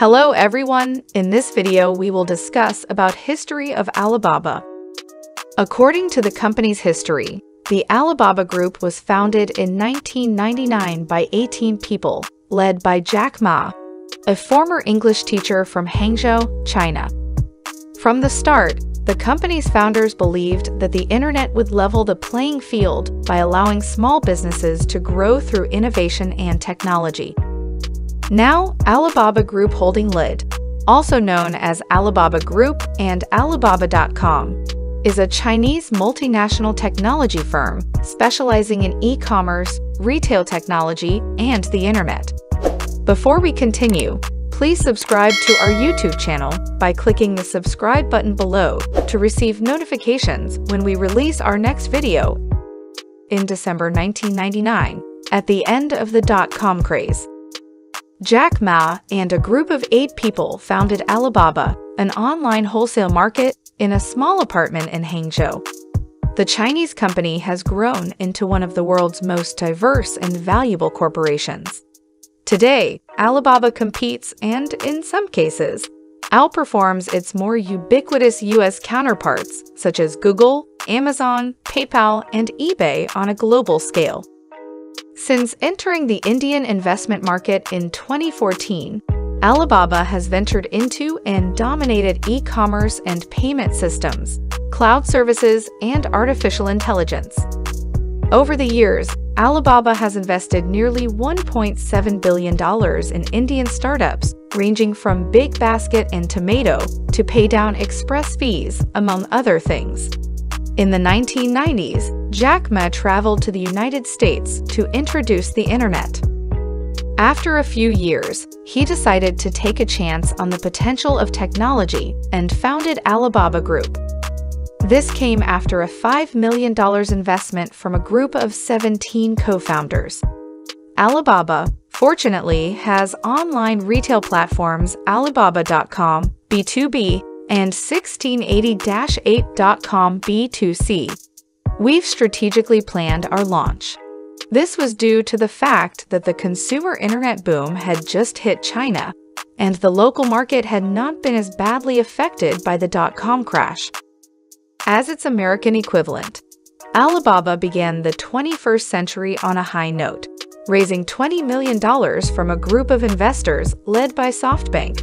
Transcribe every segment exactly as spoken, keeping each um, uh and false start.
Hello everyone, in this video we will discuss about history of Alibaba. According to the company's history, the Alibaba Group was founded in nineteen ninety-nine by eighteen people, led by Jack Ma, a former English teacher from Hangzhou, China. From the start, the company's founders believed that the internet would level the playing field by allowing small businesses to grow through innovation and technology. Now, Alibaba Group Holding Lid, also known as Alibaba Group and Alibaba dot com, is a Chinese multinational technology firm specializing in e-commerce, retail technology, and the internet. Before we continue, please subscribe to our YouTube channel by clicking the subscribe button below to receive notifications when we release our next video. In December nineteen ninety-nine, at the end of the dot-com craze, Jack Ma and a group of eight people founded Alibaba, an online wholesale market, in a small apartment in Hangzhou. The Chinese company has grown into one of the world's most diverse and valuable corporations. Today, Alibaba competes and, in some cases, outperforms its more ubiquitous U S counterparts such as Google, Amazon, PayPal, and eBay on a global scale. Since entering the Indian investment market in twenty fourteen, Alibaba has ventured into and dominated e-commerce and payment systems, cloud services, and artificial intelligence. Over the years, Alibaba has invested nearly one point seven billion dollars in Indian startups, ranging from Bigbasket and Tomato to pay down express fees, among other things. In the nineteen nineties, Jack Ma traveled to the United States to introduce the internet. After a few years, he decided to take a chance on the potential of technology and founded Alibaba Group. This came after a five million dollars investment from a group of seventeen co-founders. Alibaba, fortunately, has online retail platforms Alibaba dot com, B two B, and sixteen eighty dash eight dot com B two C. We've strategically planned our launch. This was due to the fact that the consumer internet boom had just hit China, and the local market had not been as badly affected by the dot-com crash. As its American equivalent, Alibaba began the twenty-first century on a high note, raising twenty million dollars from a group of investors led by SoftBank.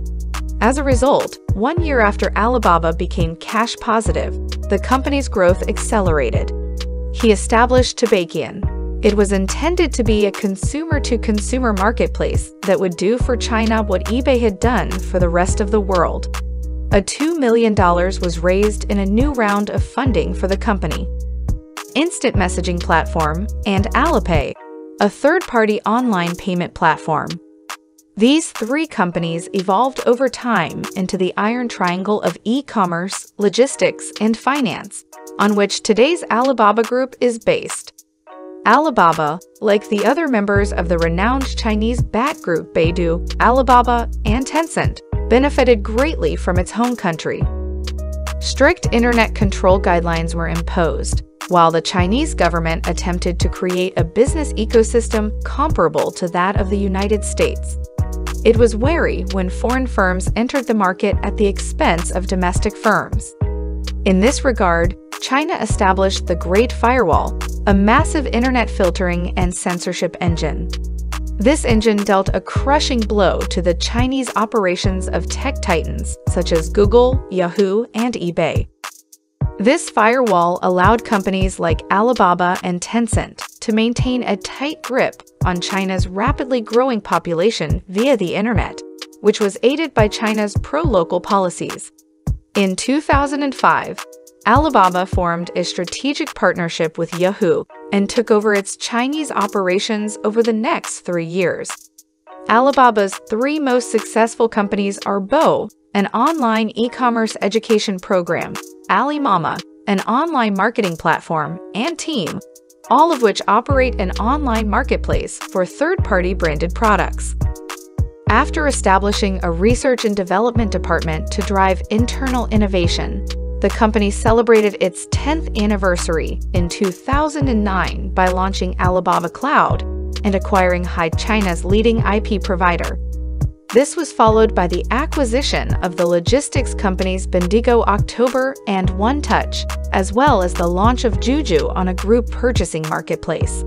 As a result, one year after Alibaba became cash positive, the company's growth accelerated. He established Taobao. It was intended to be a consumer-to-consumer marketplace that would do for China what eBay had done for the rest of the world. A two million dollars was raised in a new round of funding for the company. Instant messaging platform and Alipay, a third-party online payment platform. These three companies evolved over time into the iron triangle of e-commerce, logistics, and finance, on which today's Alibaba Group is based. Alibaba, like the other members of the renowned Chinese bat group Baidu, Alibaba, and Tencent, benefited greatly from its home country. Strict internet control guidelines were imposed, while the Chinese government attempted to create a business ecosystem comparable to that of the United States. It was wary when foreign firms entered the market at the expense of domestic firms. In this regard, China established the Great Firewall, a massive internet filtering and censorship engine. This engine dealt a crushing blow to the Chinese operations of tech titans such as Google, Yahoo, and eBay. This firewall allowed companies like Alibaba and Tencent to maintain a tight grip on China's rapidly growing population via the internet, which was aided by China's pro-local policies. In two thousand five, Alibaba formed a strategic partnership with Yahoo and took over its Chinese operations over the next three years. Alibaba's three most successful companies are Bo, an online e-commerce education program, Alimama, an online marketing platform, and Team, all of which operate an online marketplace for third-party branded products. After establishing a research and development department to drive internal innovation, the company celebrated its tenth anniversary in two thousand nine by launching Alibaba Cloud and acquiring Hi China's leading I P provider. This was followed by the acquisition of the logistics companies Bendigo October and One Touch, as well as the launch of Juju on a group purchasing marketplace.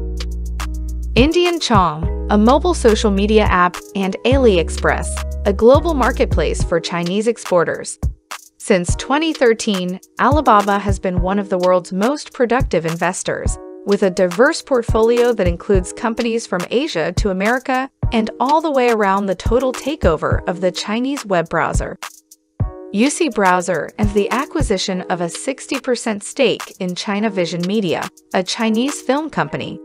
Indian Chom, a mobile social media app, and AliExpress, a global marketplace for Chinese exporters. Since twenty thirteen, Alibaba has been one of the world's most productive investors, with a diverse portfolio that includes companies from Asia to America and all the way around the total takeover of the Chinese web browser. U C Browser and the acquisition of a sixty percent stake in China Vision Media, a Chinese film company.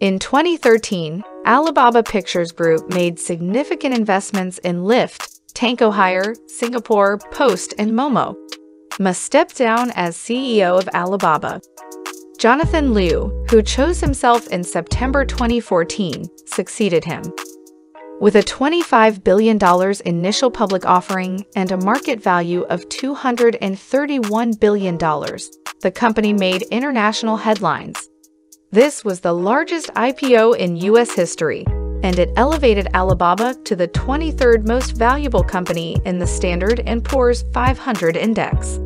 In twenty thirteen, Alibaba Pictures Group made significant investments in Lyft, Tango Hire, Singapore Post, and Momo. Ma stepped down as C E O of Alibaba. Jonathan Liu, who chose himself in September twenty fourteen, succeeded him. With a twenty-five billion dollars initial public offering and a market value of two hundred thirty-one billion dollars, the company made international headlines. This was the largest I P O in U S history, and it elevated Alibaba to the twenty-third most valuable company in the Standard and Poor's five hundred index.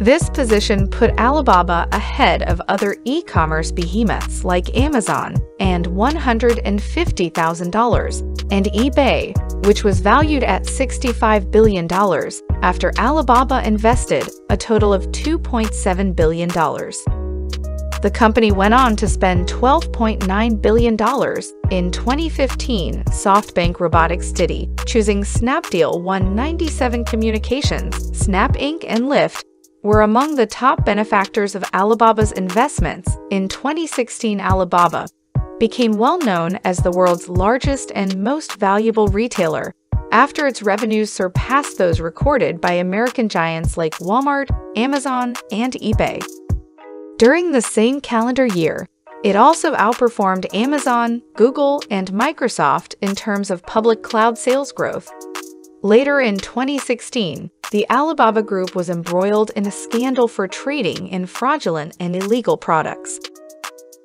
This position put Alibaba ahead of other e-commerce behemoths like Amazon and one hundred fifty thousand dollars, and eBay, which was valued at sixty-five billion dollars after Alibaba invested a total of two point seven billion dollars. The company went on to spend twelve point nine billion dollars in twenty fifteen. SoftBank Robotics Didi, choosing Snapdeal, won ninety-seven Communications, Snap Incorporated, and Lyft, were among the top benefactors of Alibaba's investments. In twenty sixteen, Alibaba became well known as the world's largest and most valuable retailer after its revenues surpassed those recorded by American giants like Walmart, Amazon, and eBay. During the same calendar year, it also outperformed Amazon, Google, and Microsoft in terms of public cloud sales growth. Later in twenty sixteen, the Alibaba Group was embroiled in a scandal for trading in fraudulent and illegal products.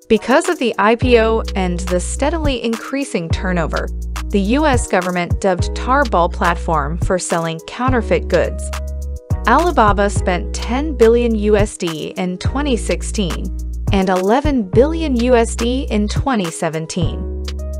Because of the I P O and the steadily increasing turnover, the U S government dubbed Taobao platform for selling counterfeit goods. Alibaba spent ten billion U S D in twenty sixteen and eleven billion U S D in twenty seventeen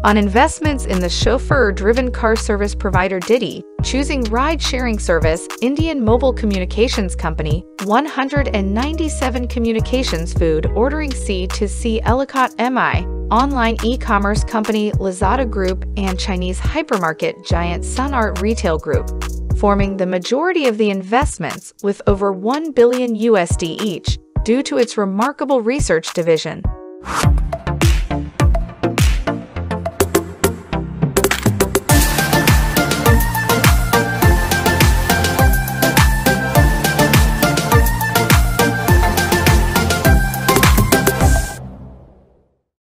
on investments in the chauffeur-driven car service provider Didi, choosing ride-sharing service Indian mobile communications company, one hundred ninety-seven Communications, food ordering C to C Ellicott M I, online e-commerce company Lazada Group, and Chinese hypermarket giant SunArt Retail Group, forming the majority of the investments with over one billion U S D each due to its remarkable research division.